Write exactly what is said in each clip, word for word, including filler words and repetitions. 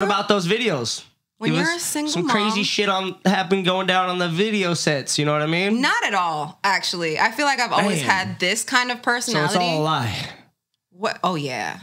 about those videos? When you're a single some mom, crazy shit on happened going down on the video sets. You know what I mean? Not at all, actually. I feel like I've always Damn. had this kind of personality. So it's all a lie. What? Oh yeah.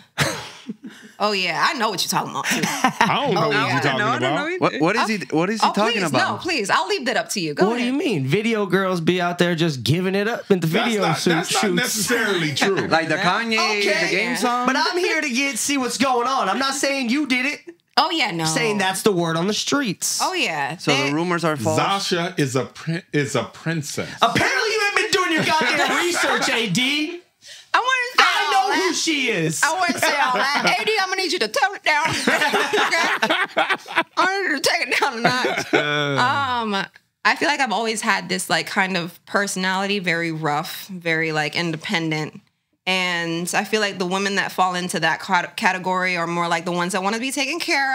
Oh yeah, I know what you're talking about. Too. I don't know oh, what yeah. you're talking no, about. What, what is he? What is he oh, talking please, about? No, please. I'll leave that up to you. Go what ahead. do you mean? Video girls be out there just giving it up in the video shoots. That's not necessarily true. Like the Kanye, okay. the game song. But I'm here to get see what's going on. I'm not saying you did it. Oh yeah, no. Saying that's the word on the streets. Oh yeah. So they, the rumors are false. Zashia is a is a princess. Apparently, you haven't been doing your goddamn research, A D. I want to say I know that. who she is. I want to say all that. A D, I'm going to need you to tone it down. Okay? I need you to take it down a notch. Um, I feel like I've always had this, like, kind of personality, very rough, very, like, independent. And I feel like the women that fall into that category are more like the ones that want to be taken care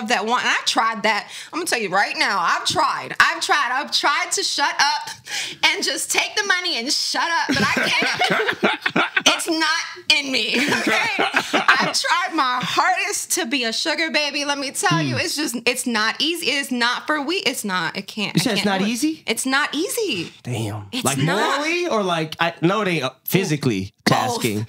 of, that want, and I've tried that. I'm going to tell you right now, I've tried. I've tried. I've tried to shut up and just take the money and shut up, but I can't. It's not in me, okay? I've tried my hardest to be a sugar baby. Let me tell mm. you, it's just, it's not easy. It's not for we. It's not. It can't. You said it's not it. easy? It's not easy. Damn. It's like not. morally or like, I, no, they uh, physically. Both. Both.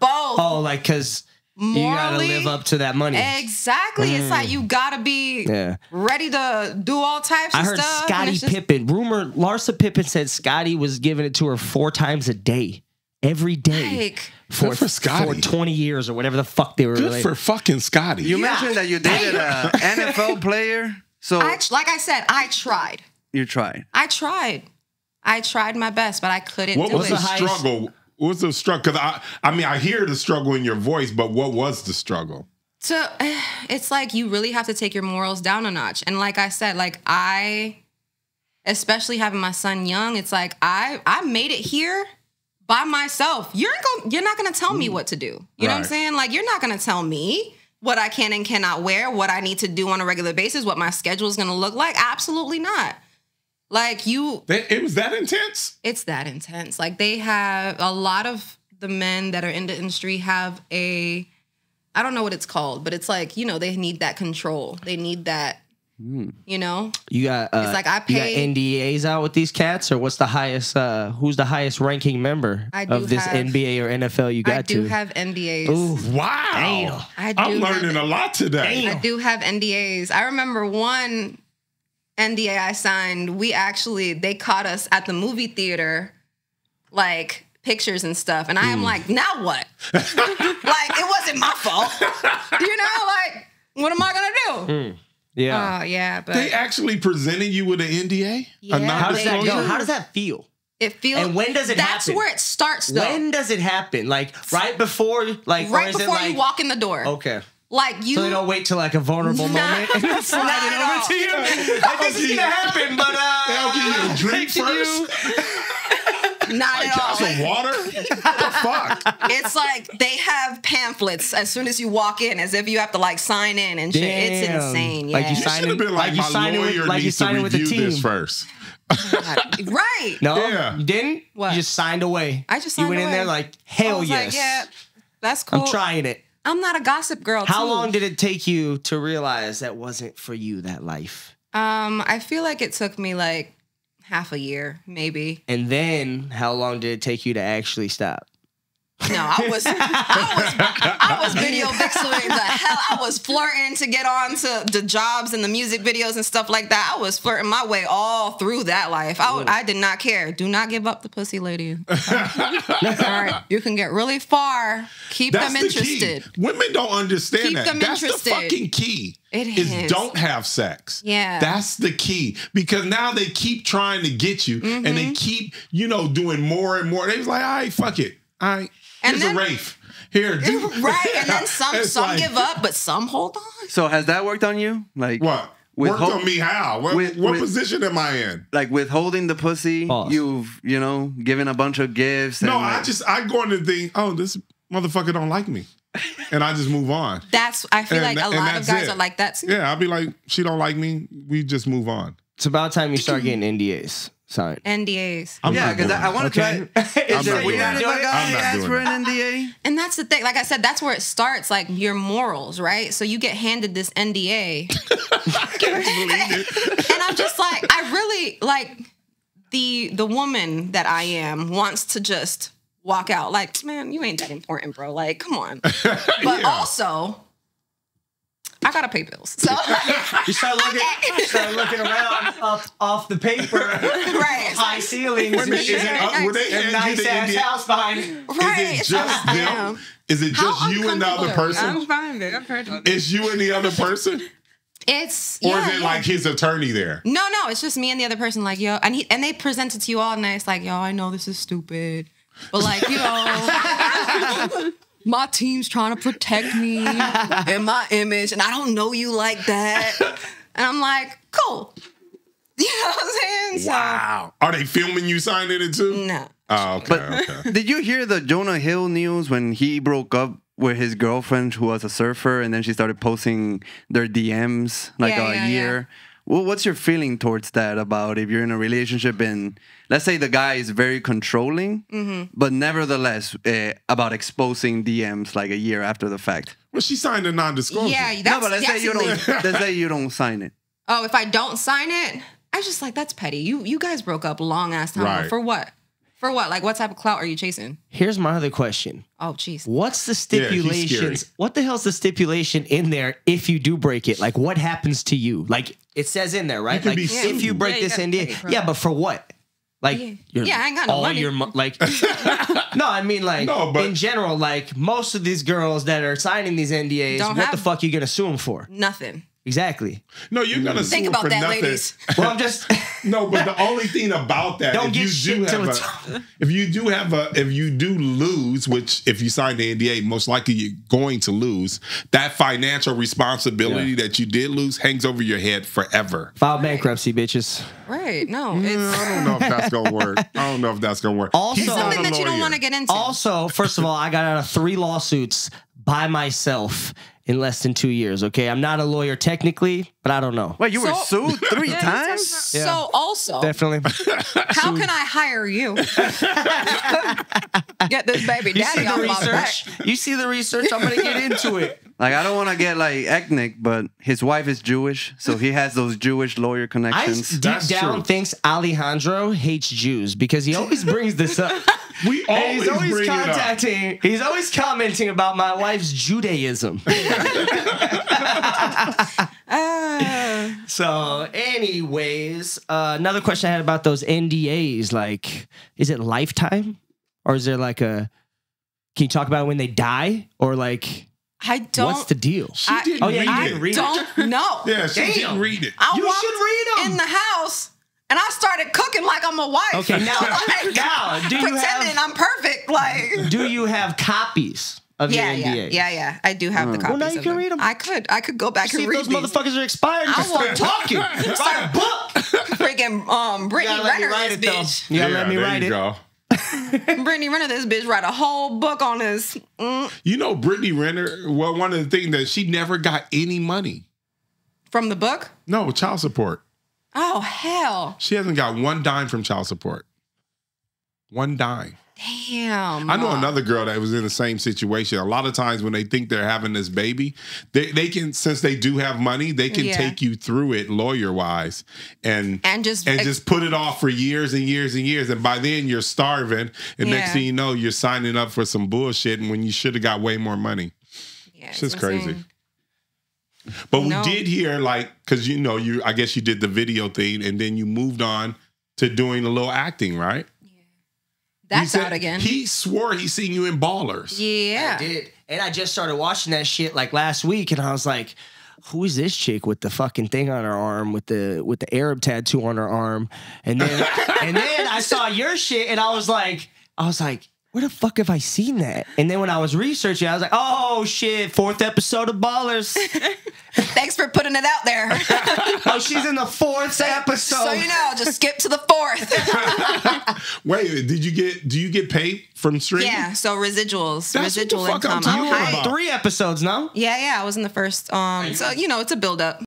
Oh, like, because you got to live up to that money. Exactly. Mm. It's like you got to be yeah. ready to do all types I of stuff. I heard Scottie Pippen. Rumor, Larsa Pippen said Scottie was giving it to her four times a day. Every day. Like, for, for, for twenty years or whatever the fuck they were Good related. for fucking Scottie. You yeah. mentioned that you dated an N F L player. So, I, Like I said, I tried. You tried. I tried. I tried my best, but I couldn't what do it. What was the struggle? What was the struggle? Because I, I mean, I hear the struggle in your voice, but what was the struggle? So it's like you really have to take your morals down a notch. And like I said, like I, especially having my son young, it's like I, I made it here by myself. You're gonna, you're not gonna tell me what to do. You right. know what I'm saying? Like you're not gonna tell me what I can and cannot wear, what I need to do on a regular basis, what my schedule is gonna look like. Absolutely not. Like you, it was that intense. It's that intense. Like they have a lot of the men that are in the industry have a, I don't know what it's called, but it's like, you know, they need that control. They need that, mm. you know, you got, uh, it's like I pay N D As out with these cats or what's the highest, uh, who's the highest ranking member of this have, N B A or N F L you got to? I do to. have N D As. Ooh, wow. Damn. I do I'm learning have, a lot today. Damn. I do have N D As. I remember one N D A I signed, we actually, they caught us at the movie theater, like, pictures and stuff. And I am mm. like, now what? Like, it wasn't my fault. You know, like, what am I going to do? Mm. Yeah. Oh, yeah. But they actually presented you with an N D A? Yeah, how does that go? How does that feel? It feels. And when does it that's happen? That's where it starts, though. When does it happen? Like, right before, like, right or is before it like, you walk in the door. Okay. Like you, so they don't wait till like a vulnerable not, moment and then slide it over all. to you. Like this is gonna happen, but uh, they'll give you a drink first. You. Not like, at all. Some water. What the fuck? It's like they have pamphlets as soon as you walk in, as if you have to like sign in and shit. It's insane. Yeah. Like you, you should have been like, like my lawyer with, needs like you to with review the team. this first. Right? No, yeah. you didn't. What? You just signed away. I just signed you went away. in there like hell yes. Like, yeah, that's cool. I'm trying it. I'm not a gossip girl. How too. long did it take you to realize that wasn't for you, that life? Um, I feel like it took me like half a year, maybe. And then how long did it take you to actually stop? No, I was, I was, I was video vixening the hell. I was flirting to get on to the jobs and the music videos and stuff like that. I was flirting my way all through that life. I, I did not care. Do not give up the pussy, lady. All right, you can get really far. Keep That's them interested. The key. Women don't understand Keep that. Them That's interested. the fucking key. It is. is don't have sex. Yeah. That's the key. Because now they keep trying to get you mm-hmm. and they keep, you know, doing more and more. They was like, all right, fuck it. All right. And Here's then, a rafe. Here, do. Right, and then some, some like, give up, but some hold on. So has that worked on you? Like what? Worked on me how? What, with, what with, position am I in? Like withholding the pussy, Pause. you've, you know, given a bunch of gifts. No, and I like, just, I go into the thing, oh, this motherfucker don't like me. And I just move on. That's, I feel and, like a lot of guys it. are like that too. Yeah, I'll be like, she don't like me. We just move on. It's about time you start getting N D As. sign? N D As. I'm yeah, because I, I want to okay. try. Is it weird if a guy asks for an N D A? And that's the thing. Like I said, that's where it starts. Like your morals, right? So you get handed this N D A. And I'm just like, I really like the the woman that I am wants to just walk out. Like, man, you ain't that important, bro. Like, come on. But yeah. also. I gotta pay bills. So you start looking, you start looking around off, off the paper, right? High like, ceilings, and shit. A nice ass house behind. Right? Is it just them? Am. Is it just How you and the other person? I'm fine, babe. I've heard about this. It's you and the other person. It's or yeah, is it yeah. like his attorney there? No, no, it's just me and the other person. Like yo, and he, and they present it to you all nice. Like yo, I know this is stupid, but like you know. My team's trying to protect me and my image, and I don't know you like that. And I'm like, cool. You know what I'm saying? Wow. So, are they filming you signing it too? No. Oh, okay, but okay. Did you hear the Jonah Hill news when he broke up with his girlfriend who was a surfer, and then she started posting their D Ms like yeah, a yeah, year? Yeah. Well, what's your feeling towards that about if you're in a relationship and let's say the guy is very controlling, mm-hmm. but nevertheless uh, about exposing D Ms like a year after the fact? Well, she signed a non-disclosure. Yeah, that's, no, but let's say you don't. Let's say you don't sign it. Oh, if I don't sign it, I was just like that's petty. You you guys broke up long ass time right. for what? For what? Like, what type of clout are you chasing? Here's my other question. Oh, jeez. What's the stipulations? Yeah, what the hell's the stipulation in there if you do break it? Like, what happens to you? Like, it says in there, right? You like, if sued. you break yeah, you this N D A. Yeah, but for what? Like, yeah, your, yeah I ain't got no all money. Your, like, no, I mean, like, no, in general, like, most of these girls that are signing these N D As, don't what the fuck are you going to sue them for? Nothing. Exactly. No, you're gonna think about that, nothing. ladies. Well, I'm just no. But the only thing about that, don't if get you shit do have a, it's... if you do have a, if you do lose, which if you sign the N D A, most likely you're going to lose. That financial responsibility yeah. that you did lose hangs over your head forever. File right. bankruptcy, bitches. Right? No, it's... Mm, I don't know if that's gonna work. I don't know if that's gonna work. Also, He's something that you don't want to get into. Also, first of all, I got out of three lawsuits by myself. In less than two years, okay? I'm not a lawyer technically, but I don't know. Wait, you so, were sued three yeah, times? Yeah. So also. Definitely. How can I hire you? Get this baby daddy on my back. You see the research? I'm going to get into it. Like, I don't want to get, like, ethnic, but his wife is Jewish, so he has those Jewish lawyer connections. I That's deep down true. thinks Alejandro hates Jews because he always brings this up. We always he's always bring contacting, it up. He's always commenting about my wife's Judaism. uh, so, anyways, uh, another question I had about those N D As, like, is it lifetime? Or is there, like, a... Can you talk about when they die? Or, like... I don't. What's the deal? She I, didn't oh, yeah, read I it. I don't know. Yeah, she Damn. didn't read it. I you should read them. In the house, and I started cooking like I'm a wife. Okay, now, like, now do you pretending have, I'm perfect? Like, do you have copies of yeah, your N D A? Yeah, yeah, yeah. I do have uh, the copies. Well, now you of can them. read them. I could, I could go back See and read those these. motherfuckers are expired. I won't talk you. Write a book. Freaking um, Brittany Renner, this bitch. Yeah, let me write it. Though. Yeah, yeah, Brittany Renner, this bitch, write a whole book on this. Mm. You know, Brittany Renner, well, one of the things that she never got any money. From the book? No, child support. Oh, hell. She hasn't got one dime from child support. One dime. Damn. I know another girl that was in the same situation. A lot of times when they think they're having this baby, they, they can, since they do have money, they can yeah. take you through it lawyer-wise and and, just, and just put it off for years and years and years. And by then, you're starving. And yeah. next thing you know, you're signing up for some bullshit and when you should have got way more money. Yeah, it's just insane. crazy. But no. we did hear, like, because, you know, you I guess you did the video thing and then you moved on to doing a little acting, right? That's out again. He swore he seen you in Ballers. Yeah. I did. And I just started watching that shit like last week and I was like, who is this chick with the fucking thing on her arm with the with the Arab tattoo on her arm? And then and then I saw your shit and I was like, I was like, where the fuck have I seen that? And then when I was researching, I was like, oh shit, fourth episode of Ballers. Thanks for putting it out there. Oh, she's in the fourth episode. So you know, just skip to the fourth. Wait, did you get do you get paid from streaming? Yeah, so residuals. That's residual what the fuck income. I'm talking about. Three episodes, no? Yeah, yeah. I was in the first um so you know, it's a build up.